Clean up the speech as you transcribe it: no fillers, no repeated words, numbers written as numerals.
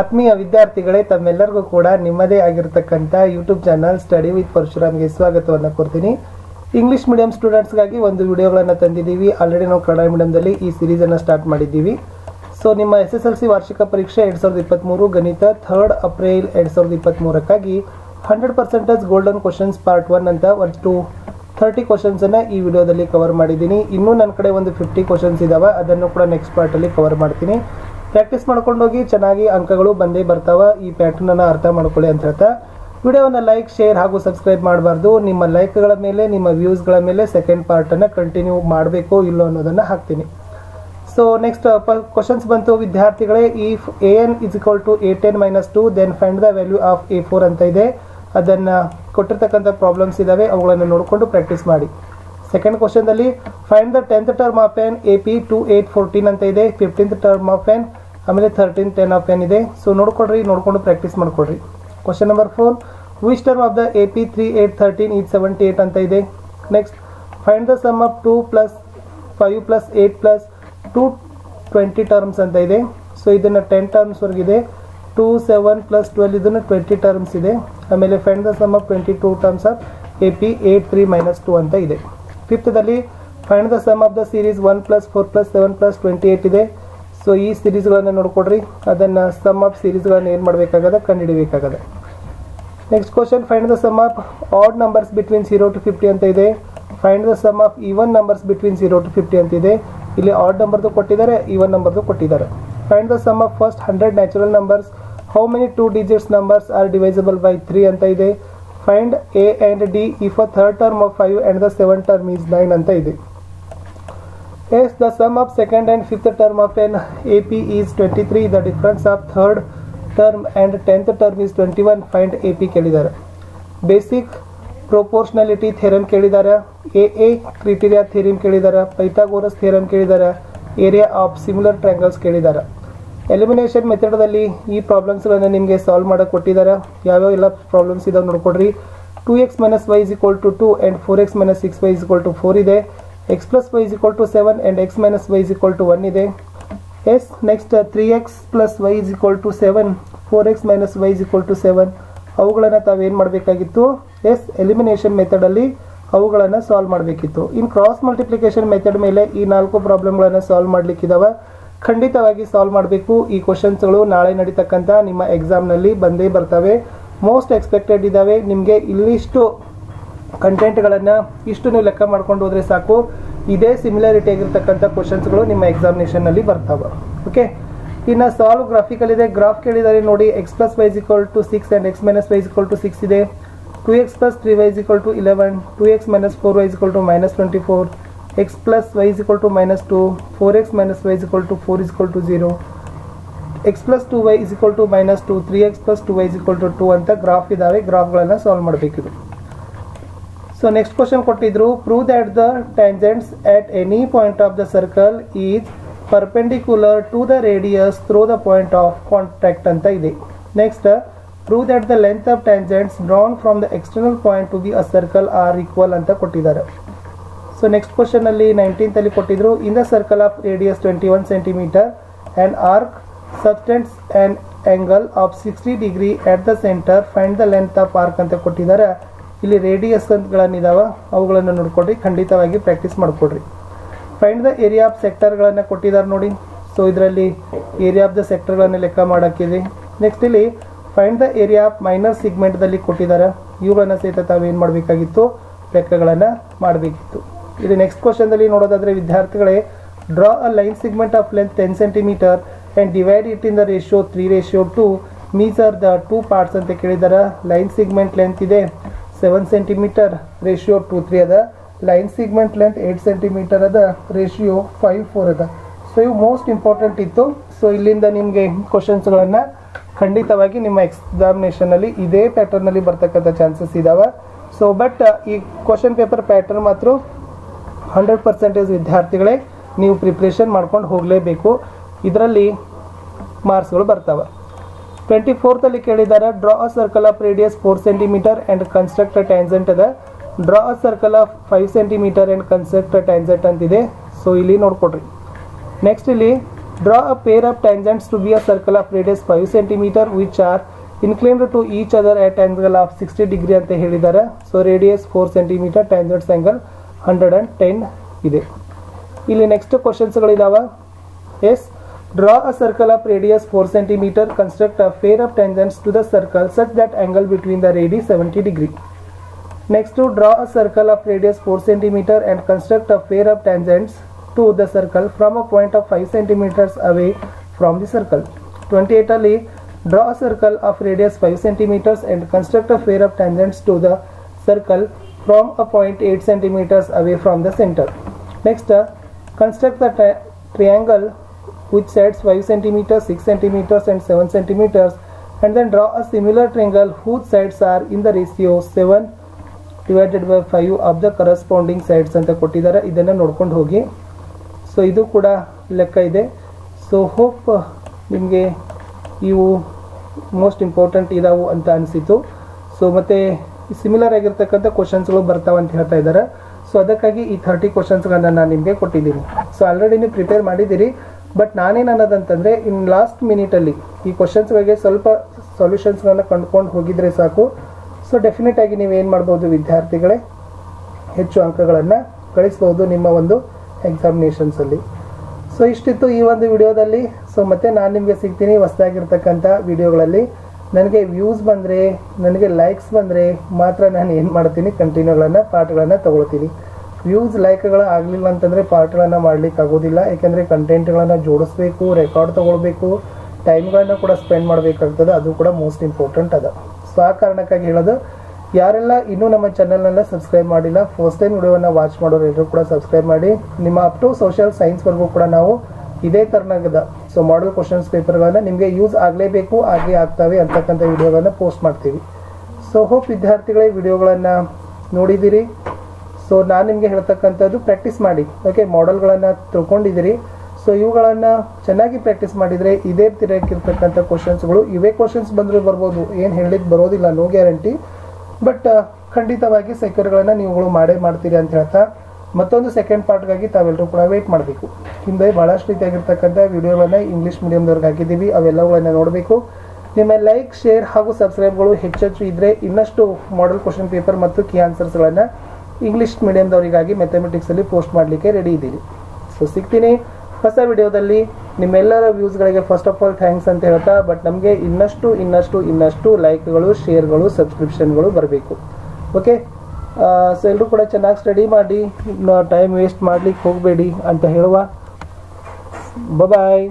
ಆತ್ಮೀಯ ವಿದ್ಯಾರ್ಥಿಗಳೇ, ತಮ್ಮೆಲ್ಲರಿಗೂ ಕೂಡ ನಿಮ್ಮದೇ ಆಗಿರತಕ್ಕಂತ ಯೂಟ್ಯೂಬ್ ಚಾನಲ್ ಸ್ಟಡಿ ವಿತ್ ಪರಶುರಾಮ್ಗೆ ಸ್ವಾಗತವನ್ನು ಕೋರ್ತೀನಿ. ಇಂಗ್ಲಿಷ್ ಮೀಡಿಯಂ ಸ್ಟೂಡೆಂಟ್ಸ್ ಗಾಗಿ ಒಂದು ವಿಡಿಯೋಗಳನ್ನು ತಂದಿದ್ದೀವಿ. ಆಲ್ರೆಡಿ ನಾವು ಕನ್ನಡ ಮೀಡಿಯಂದಲ್ಲಿ ಈ ಸೀರೀಸ್ ಅನ್ನು ಸ್ಟಾರ್ಟ್ ಮಾಡಿದ್ದೀವಿ. ಸೊ ನಿಮ್ಮ SSLC ವಾರ್ಷಿಕ ಪರೀಕ್ಷೆ 2023 ಗಣಿತ 3rd ಏಪ್ರಿಲ್ 2023 ಕ್ಕಾಗಿ 100% ಗೋಲ್ಡನ್ ಕ್ವೆಶ್ಚನ್ಸ್ ಪಾರ್ಟ್ 1 ಅಂತ ಒಟ್ಟು 30 ಕ್ವೆಶ್ಚನ್ಸ್ ಅನ್ನು ಈ ವಿಡಿಯೋದಲ್ಲಿ ಕವರ್ ಮಾಡಿದ್ದೀನಿ. ಇನ್ನೂ ನನ್ನ ಕಡೆ ಒಂದು 50 ಕ್ವೆಶ್ಚನ್ಸ್ ಇದಾವೆ, ಅದನ್ನು ಕೂಡ ನೆಕ್ಸ್ಟ್ ಪಾರ್ಟ್ ಅಲ್ಲಿ ಕವರ್ ಮಾಡ್ತೀನಿ. प्रैक्टिस मड्कोंडोगी चेन्नागि अंकगळु बंदे बर्ताव ई पैटर्न अन्न अर्थ मड्कोळ्ळि अंत हेळ्ता विडियोवन्न लाइक शेर हागू सब्सक्राइब माडबारदु. निम्म लाइक गळ मेले निम्म व्यूज गळ मेले सेकेंड पार्ट अन्न कंटिन्यू माडबेको इल्लो अन्नोदन्न हाक्तीनि. सो नेक्स्ट क्वेश्चन्स बंतु विद्यार्थिगळे. If an = a10 - 2 then find the value of a4 ಅಂತ ಇದೆ. ಅದನ್ನ ಕೊಟ್ಟಿರತಕ್ಕಂತ ಪ್ರಾಬ್ಲಮ್ಸ್ ಇದಾವೆ, ಅವುಗಳನ್ನು ನೋಡಿಕೊಂಡು ಪ್ರಾಕ್ಟೀಸ್ ಮಾಡಿ. सेकेंड क्वेश्चन ಅಲ್ಲಿ find the 10th term of an ap 2814 ಅಂತ ಇದೆ. 15th टर्म ऑफ an आमेले 1310 ऑफ एन इदे. सो नोड्कोळ्ळि, नोड्कोंडु प्रैक्टिस मड्कोळ्ळि. Question number 4 which term of the AP 3813 is 78 ಅಂತ ಇದೆ. Next find the sum of 2 + 5 + 8 + 2 20 terms ಅಂತ ಇದೆ. ಸೋ ಇದನ್ನ 10 ಟರ್ಮ್ಸ್ ವರೆಗೆ ಇದೆ. 2 7 + 12 ಇದನ್ನ 20 ಟರ್ಮ್ಸ್ ಇದೆ. ಆಮೇಲೆ find the sum of 22 terms of AP 83 - 2 ಅಂತ ಇದೆ. ಫಿಫ್ತ್ ದಲ್ಲಿ find the sum of the series 1 + 4 + 7 + 28 ಇದೆ. सो ई सीरीज नोड्कोळ्ळि, अदन्न सम ऑफ सीरीज एनु माडबेकागुत्ते कंडुहिडियबेकागुत्ते. Next question find the sum of odd numbers between 0 to 50 ಅಂತ ಇದೆ. Find the sum of even numbers between 0 to 50 ಅಂತ ಇದೆ. ಇಲ್ಲಿ ऑड ನಂಬರ್ದು ಕೊಟ್ಟಿದ್ದಾರೆ, इवन ನಂಬರ್ದು ಕೊಟ್ಟಿದ್ದಾರೆ. Find the sum of first 100 natural numbers how many two digits numbers are divisible by 3 ಅಂತ ಇದೆ. Find a and d if a third term of 5 and the seventh term is 9 ಅಂತ ಇದೆ. Yes, the sum of second and fifth term of an AP is 23. The difference of third term and 10th term is 21. Find AP ಕೇಳಿದಾರೆ. Basic proportionality theorem ಕೇಳಿದಾರೆ. AA criteria theorem ಕೇಳಿದಾರೆ. Pythagoras theorem ಕೇಳಿದಾರೆ. Area of similar triangles ಕೇಳಿದಾರೆ. Elimination method ದಲ್ಲಿ ಈ problems ಅನ್ನು ನಿಮಗೆ solve ಮಾಡಕ್ಕೆ ಕೊಟ್ಟಿದ್ದಾರೆ. ಯಾವ ಎಲ್ಲ problems ಇದಾವೆ ನೋಡ್ಕೊಡ್ರಿ. 2x - y = 2 and 4x - 6y = 4 ಇದೆ. x plus y is equal to 7 and x minus y is equal to 1 ಇದೆ. Yes, next 3x plus y is equal to 7, 4x minus y is equal to 7. ಅವುಗಳನ್ನು ತಾವು ಏನು ಮಾಡಬೇಕಾಗಿತ್ತು? S elimination method ಅಲ್ಲಿ ಅವುಗಳನ್ನು solve ಮಾಡಬೇಕಿತ್ತು. ಇನ್ cross multiplication method ಮೇಲೆ ಈ ನಾಲ್ಕು ಪ್ರಾಬ್ಲಮ್ ಗಳನ್ನು ಸಾಲ್ವ್ ಮಾಡಲಿಕ್ಕೆ ಇದಾವೆ. ಖಂಡಿತವಾಗಿ ಸಾಲ್ವ್ ಮಾಡಬೇಕು. ಈ ಕ್ವೆಶ್ಚನ್ಸ್ ಗಳು ನಾಳೆ ನಡೆಯತಕ್ಕಂತ ನಿಮ್ಮ ಎಕ್ಸಾಮ್ ನಲ್ಲಿ ಬಂದೇ ಬರ್ತವೆ. ಮೋಸ್ಟ್ ಎಕ್ಸ್ಪೆಕ್ಟೆಡ್ ಇದಾವೆ. ನಿಮಗೆ ಇಲ್ಲಿಷ್ಟು कंटेंट इष्टु नीवु लेक्क माड्कोंडु होद्रे साकु. इदे सिमिलरिटी आगिरतक्कंत क्वेश्चन्स गळु निम्म एग्जामिनेशन नल्लि बर्तावे. ओके, इन्न साल्व ग्राफिकल इदे. ग्राफ केळिदारे ನೋಡಿ. x + y = 6 and x - y = 6 ಇದೆ. 2x + 3y = 11, 2x - 4y = -24, x + y = -2, 4x - y = 4 = 0, x + 2y = -2, 3x + 2y = 2 ಅಂತ ಗ್ರಾಫ್ ಇದಾವೆ. ಗ್ರಾಫ್ಗಳನ್ನು ಸಾಲ್ವ್ ಮಾಡಬೇಕು. So next question ಕೊಟ್ಟಿದ್ರು. Prove that the tangents at any point of the circle is perpendicular to the radius through the point of contact ಅಂತ ಇದೆ. Next, prove that the length of tangents drawn from the external point to be a circle are equal ಅಂತ ಕೊಟ್ಟಿದ್ದಾರೆ. So next question ಅಲ್ಲಿ 19th ಅಲ್ಲಿ ಕೊಟ್ಟಿದ್ರು. In the circle of radius 21 cm an arc subtends an angle of 60 degree at the center. Find the length of arc ಅಂತ ಕೊಟ್ಟಿದ್ದಾರೆ. ಇಲ್ಲಿ radius ಗಳನ್ನಿದಾವೆ, ಅವುಗಳನ್ನು ನೋಡ್ಕೊಳ್ಳಿ. ಖಂಡಿತವಾಗಿ ಪ್ರಾಕ್ಟೀಸ್ ಮಾಡ್ಕೊಳ್ಳಿ. Find the area of sector ಗಳನ್ನು ಕೊಟ್ಟಿದ್ದಾರೆ ನೋಡಿ. ಸೋ ಇದರಲ್ಲಿ ಏರಿಯಾ ಆಫ್ ದ ಸೆಕ್ಟರ್ ಗಳನ್ನು ಲೆಕ್ಕ ಮಾಡೋಕ್ಕಿದೆ. ನೆಕ್ಸ್ಟ್ ಇಲ್ಲಿ find the area of minor segment ದಲ್ಲಿ ಕೊಟ್ಟಿದ್ದಾರೆ. ಇವುಗಳನ್ನು ಸಹಿತ ತಾವು ಏನು ಮಾಡಬೇಕಾಗಿತ್ತು? ಲೆಕ್ಕಗಳನ್ನು ಮಾಡಬೇಕಿತ್ತು. ಇಲ್ಲಿ ನೆಕ್ಸ್ಟ್ ಕ್ವೆಶ್ಚನ್ ದಲ್ಲಿ ನೋಡೋದಾದ್ರೆ ವಿದ್ಯಾರ್ಥಿಗಳೇ, draw a line segment of length 10 centimetre and divide it in the ratio 3:2 metre the two parts ಅಂತ ಕೇಳಿದ್ದಾರೆ. ಲೈನ್ ಸೆಗ್ಮೆಂಟ್ ಲೆಂತ್ ಇದೆ 7 सेंटीमीटर रेशियो 2:3 ಅದ. ಲೈನ್ ಸೆಗ್ಮೆಂಟ್ ಲೆಂತ್ 8 ಸೆಂಟಿಮೀಟರ್ ಅದ, ರೇಷಿಯೋ 5:4 ಅದ. ಸೊ ಇವು ಮೋಸ್ಟ್ ಇಂಪಾರ್ಟೆಂಟ್ ಇತ್ತು. ಸೊ ಇಲ್ಲಿಂದ ನಿಮಗೆ ಕ್ವೆಶ್ಚನ್ಸ್ ಗಳನ್ನು ಖಂಡಿತವಾಗಿ ನಿಮ್ಮ ಎಕ್ಸಾಮಿನೇಷನ್ ಅಲ್ಲಿ ಇದೇ ಪ್ಯಾಟರ್ನ್ ಅಲ್ಲಿ ಬರ್ತಕ್ಕಂತ ಚಾನ್ಸಸ್ ಇದಾವೆ. ಸೊ ಬಟ್ ಈ ಕ್ವೆಶ್ಚನ್ ಪೇಪರ್ ಪ್ಯಾಟರ್ನ್ ಮಾತ್ರ 100% ವಿದ್ಯಾರ್ಥಿಗಳೇ ನೀವು ಪ್ರಿಪರೇಷನ್ ಮಾಡ್ಕೊಂಡು ಹೋಗಲೇಬೇಕು. ಇದರಲ್ಲಿ ಮಾರ್ಕ್ಸ್ ಗಳು ಬರ್ತಾವೆ. 24th ಅಲ್ಲಿ ಕೇಳಿದ್ದಾರೆ. Draw a circle of radius 4 centimetre and construct a tangent ಅದ. Draw a circle of 5 centimetre and construct a tangent ಅಂತಿದೆ. ಸೊ ಇಲ್ಲಿ ನೋಡ್ಕೊಡ್ರಿ. ನೆಕ್ಸ್ಟ್ ಇಲ್ಲಿ Draw a pair of tangents to be a circle of radius 5 centimeter which are inclined to each other at angle of 60 degree ಅಂತ ಹೇಳಿದ್ದಾರೆ. So radius 4 centimeter, tangents angle 110 ಇದೆ. ಇಲ್ಲಿ next questions ಗಳು ಇದಾವೆ. Yes, draw a circle of radius 4 centimeter, construct a pair of tangents to the circle such that angle between the radii 70 degree. Next to draw a circle of radius 4 centimeter and construct a pair of tangents to the circle from a point of 5 centimeters away from the circle. 28th, draw a circle of radius 5 centimeters and construct a pair of tangents to the circle from a point 8 centimeters away from the center. Next, construct the triangle which sets 5 centimeters, 6 centimeters, and 7 centimeters, and then draw a similar triangle whose sides are in the ratio 7 divided by 5 of the corresponding sides ಅಂತ ಕೊಟ್ಟಿದ್ದಾರೆ. ಇದನ್ನ ನೋಡ್ಕೊಂಡು ಹೋಗಿ. So ಇದು ಕೂಡ ಲೆಕ್ಕ ಇದೆ. So hope ನಿಮಗೆ ಇವು ಮೋಸ್ಟ್ ಇಂಪಾರ್ಟೆಂಟ್ ಇದಾವು ಅಂತ ಅನಿಸಿತು. ಸೊ ಮತ್ತೆ ಸಿಮಿಲರ್ ಆಗಿರ್ತಕ್ಕಂಥ ಕ್ವಶನ್ಸ್ಗಳು ಬರ್ತಾವೆ ಅಂತ ಹೇಳ್ತಾ ಇದ್ದಾರೆ. ಸೊ ಅದಕ್ಕಾಗಿ ಈ 30 ಕ್ವಶನ್ಸ್ಗಳನ್ನು ನಾನು ನಿಮಗೆ ಕೊಟ್ಟಿದ್ದೀನಿ. ಸೊ ಆಲ್ರೆಡಿ ನೀವು ಪ್ರಿಪೇರ್ ಮಾಡಿದ್ದೀರಿ. ಬಟ್ ನಾನೇನು ಅನ್ನೋದಂತಂದರೆ ಇನ್ ಲಾಸ್ಟ್ ಮಿನಿಟಲ್ಲಿ ಈ ಕ್ವಶನ್ಸ್ಗಳಿಗೆ ಸ್ವಲ್ಪ ಸೊಲ್ಯೂಷನ್ಸ್ಗಳನ್ನು ಕಂಡುಕೊಂಡು ಹೋಗಿದರೆ ಸಾಕು. ಸೊ ಡೆಫಿನೆಟ್ ಆಗಿ ನೀವೇನು ಮಾಡ್ಬೋದು ವಿದ್ಯಾರ್ಥಿಗಳೇ, ಹೆಚ್ಚು ಅಂಕಗಳನ್ನು ಗಳಿಸ್ಬೋದು ನಿಮ್ಮ ಒಂದು ಎಕ್ಸಾಮಿನೇಷನ್ಸಲ್ಲಿ. ಸೊ ಇಷ್ಟಿತ್ತು ಈ ಒಂದು ವಿಡಿಯೋದಲ್ಲಿ. ಸೊ ಮತ್ತೆ ನಾನು ನಿಮಗೆ ಸಿಗ್ತೀನಿ ಹೊಸದಾಗಿರ್ತಕ್ಕಂಥ ವಿಡಿಯೋಗಳಲ್ಲಿ. ನನಗೆ ವ್ಯೂಸ್ ಬಂದರೆ, ನನಗೆ ಲೈಕ್ಸ್ ಬಂದರೆ ಮಾತ್ರ ನಾನು ಏನು ಮಾಡ್ತೀನಿ, ಕಂಟಿನ್ಯೂಗಳನ್ನು ಪಾಠಗಳನ್ನು ತೊಗೊಳ್ತೀನಿ. ವ್ಯೂಸ್ ಲೈಕ್ಗಳು ಆಗಲಿಲ್ಲ ಅಂತಂದರೆ ಪಾಠಗಳನ್ನು ಮಾಡಲಿಕ್ಕೆ ಆಗೋದಿಲ್ಲ. ಯಾಕೆಂದರೆ ಕಂಟೆಂಟ್ಗಳನ್ನು ಜೋಡಿಸ್ಬೇಕು, ರೆಕಾರ್ಡ್ ತೊಗೊಳ್ಬೇಕು, ಟೈಮ್ಗಳನ್ನು ಕೂಡ ಸ್ಪೆಂಡ್ ಮಾಡಬೇಕಾಗ್ತದೆ. ಅದು ಕೂಡ ಮೋಸ್ಟ್ ಇಂಪಾರ್ಟೆಂಟ್ ಅದ. ಸೊ ಆ ಕಾರಣಕ್ಕಾಗಿ ಹೇಳೋದು, ಯಾರೆಲ್ಲ ಇನ್ನೂ ನಮ್ಮ ಚಾನಲ್ನೆಲ್ಲ ಸಬ್ಸ್ಕ್ರೈಬ್ ಮಾಡಿಲ್ಲ, ಫಸ್ಟ್ ಟೈಮ್ ವಿಡಿಯೋವನ್ನು ವಾಚ್ ಮಾಡೋರು ಎಲ್ಲರೂ ಕೂಡ ಸಬ್ಸ್ಕ್ರೈಬ್ ಮಾಡಿ. ನಿಮ್ಮ ಅಪ್ ಟು ಸೋಷಿಯಲ್ ಸೈನ್ಸ್ವರೆಗೂ ಕೂಡ ನಾವು ಇದೇ ಥರನಾಗದ ಸೊ ಮಾಡಲ್ ಕ್ವಶನ್ಸ್ ಪೇಪರ್ಗಳನ್ನು ನಿಮಗೆ ಯೂಸ್ ಆಗಲೇಬೇಕು, ಆಗೇ ಆಗ್ತವೆ ಅಂತಕ್ಕಂಥ ವಿಡಿಯೋಗಳನ್ನು ಪೋಸ್ಟ್ ಮಾಡ್ತೀವಿ. ಸೊ ಹೋಪ್ ವಿದ್ಯಾರ್ಥಿಗಳೇ ವಿಡಿಯೋಗಳನ್ನು ನೋಡಿದ್ದೀರಿ. ಸೊ ನಾನು ನಿಮಗೆ ಹೇಳ್ತಕ್ಕಂಥದ್ದು ಪ್ರಾಕ್ಟೀಸ್ ಮಾಡಿ. ಓಕೆ, ಮಾಡಲ್ಗಳನ್ನು ತಿಳ್ಕೊಂಡಿದ್ದೀರಿ. ಸೊ ಇವುಗಳನ್ನು ಚೆನ್ನಾಗಿ ಪ್ರಾಕ್ಟೀಸ್ ಮಾಡಿದರೆ ಇದೇ ತಿರಕ್ಕಿರ್ತಕ್ಕಂಥ ಕ್ವಶನ್ಸ್ಗಳು, ಇವೇ ಕ್ವಶನ್ಸ್ ಬಂದರೂ ಬರ್ಬೋದು, ಏನು ಹೇಳಿದ್ದು ಬರೋದಿಲ್ಲ, ನೋ ಗ್ಯಾರಂಟಿ. ಬಟ್ ಖಂಡಿತವಾಗಿ ಸೆಕ್ಯೂರ್ಗಳನ್ನು ನೀವುಗಳು ಮಾಡೇ ಮಾಡ್ತೀರಿ ಅಂತ ಹೇಳ್ತಾ ಮತ್ತೊಂದು ಸೆಕೆಂಡ್ ಪಾರ್ಟ್ಗಾಗಿ ತಾವೆಲ್ಲರೂ ಕೂಡ ವೆಯ್ಟ್ ಮಾಡಬೇಕು. ಹಿಂದೆ ಭಾಳಷ್ಟು ರೀತಿಯಾಗಿರ್ತಕ್ಕಂಥ ವಿಡಿಯೋಗಳನ್ನು ಇಂಗ್ಲೀಷ್ ಮೀಡಿಯಮ್ದವ್ರಿಗೆ ಹಾಕಿದ್ದೀವಿ, ಅವೆಲ್ಲವುಗಳನ್ನು ನೋಡಬೇಕು. ನಿಮ್ಮ ಲೈಕ್, ಶೇರ್ ಹಾಗೂ ಸಬ್ಸ್ಕ್ರೈಬ್ಗಳು ಹೆಚ್ಚೆಚ್ಚು ಇದ್ದರೆ ಇನ್ನಷ್ಟು ಮಾಡಲ್ ಕ್ವಶನ್ ಪೇಪರ್ ಮತ್ತು ಕೀ ಆನ್ಸರ್ಸ್ಗಳನ್ನು ಇಂಗ್ಲೀಷ್ ಮೀಡಿಯಮ್ದವರಿಗಾಗಿ ಮ್ಯಾಥಮೆಟಿಕ್ಸಲ್ಲಿ ಪೋಸ್ಟ್ ಮಾಡಲಿಕ್ಕೆ ರೆಡಿ ಇದ್ದೀರಿ. ಸೊ ಸಿಗ್ತೀನಿ ಹೊಸ ವಿಡಿಯೋದಲ್ಲಿ. ನಿಮ್ಮೆಲ್ಲರ ವ್ಯೂಸ್ಗಳಿಗೆ ಫಸ್ಟ್ ಆಫ್ ಆಲ್ ಥ್ಯಾಂಕ್ಸ್ ಅಂತ ಹೇಳ್ತಾ, ಬಟ್ ನಮಗೆ ಇನ್ನಷ್ಟು ಇನ್ನಷ್ಟು ಇನ್ನಷ್ಟು ಲೈಕ್ಗಳು, ಶೇರ್ಗಳು, ಸಬ್ಸ್ಕ್ರಿಪ್ಷನ್ಗಳು ಬರಬೇಕು. ಓಕೆ, ಸೊ ಎಲ್ಲರೂ ಕೂಡ ಚೆನ್ನಾಗಿ ಸ್ಟಡಿ ಮಾಡಿ, ಟೈಮ್ ವೇಸ್ಟ್ ಮಾಡಲಿಕ್ಕೆ ಹೋಗಬೇಡಿ ಅಂತ ಹೇಳುವ. ಬಾಯ್.